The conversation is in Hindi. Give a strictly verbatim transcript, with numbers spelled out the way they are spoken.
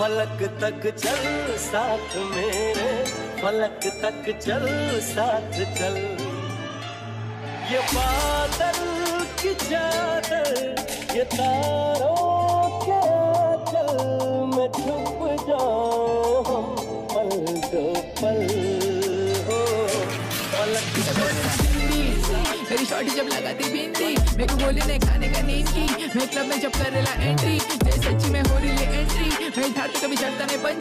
फलक तक चल साथ मेरे, फलक तक चल साथ चल। ये बादल की चादर, ये तारों के चल में छुप जाऊं हम पल दो पल। हो फलक तक मेरी शॉर्टी जब लगाती बिंदी, मेरे को गोली ने खाने का नींद की। मैं क्लब में जब कर रहा एंट्री, जैसे सच्ची में हो रही एंट्री, मैं धार पे कभी चढ़ता नहीं बंजी।